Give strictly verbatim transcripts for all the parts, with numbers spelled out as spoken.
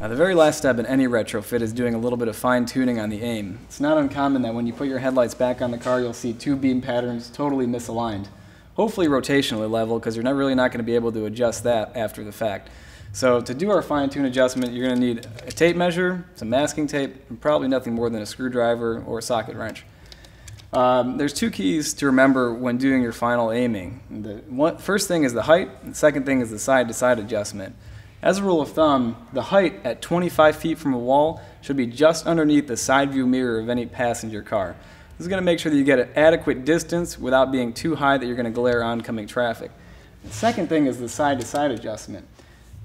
Now, the very last step in any retrofit is doing a little bit of fine-tuning on the aim. It's not uncommon that when you put your headlights back on the car, you'll see two beam patterns totally misaligned. Hopefully rotationally level, because you're not really not going to be able to adjust that after the fact. So to do our fine-tune adjustment, you're going to need a tape measure, some masking tape, and probably nothing more than a screwdriver or a socket wrench. Um, there's two keys to remember when doing your final aiming. The one, first thing is the height, and the second thing is the side-to-side adjustment. As a rule of thumb, the height at twenty-five feet from a wall should be just underneath the side view mirror of any passenger car. This is going to make sure that you get an adequate distance without being too high that you're going to glare oncoming traffic. The second thing is the side-to-side adjustment.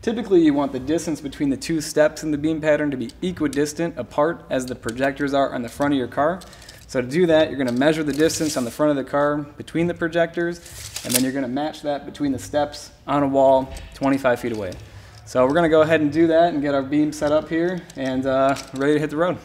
Typically, you want the distance between the two steps in the beam pattern to be equidistant apart as the projectors are on the front of your car. So to do that, you're going to measure the distance on the front of the car between the projectors, and then you're going to match that between the steps on a wall twenty-five feet away. So we're going to go ahead and do that and get our beam set up here and uh, ready to hit the road.